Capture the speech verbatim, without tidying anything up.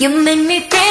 You make me feel